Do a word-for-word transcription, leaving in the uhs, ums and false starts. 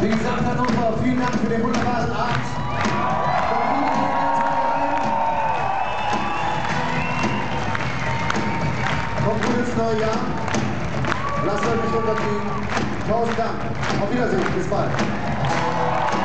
Wie gesagt, Hannover, vielen Dank für den wunderbaren Abend. Kommt gut ins neue Jahr. Lasst euch nicht runterkriegen. Tausend Dank. Auf Wiedersehen. Bis bald.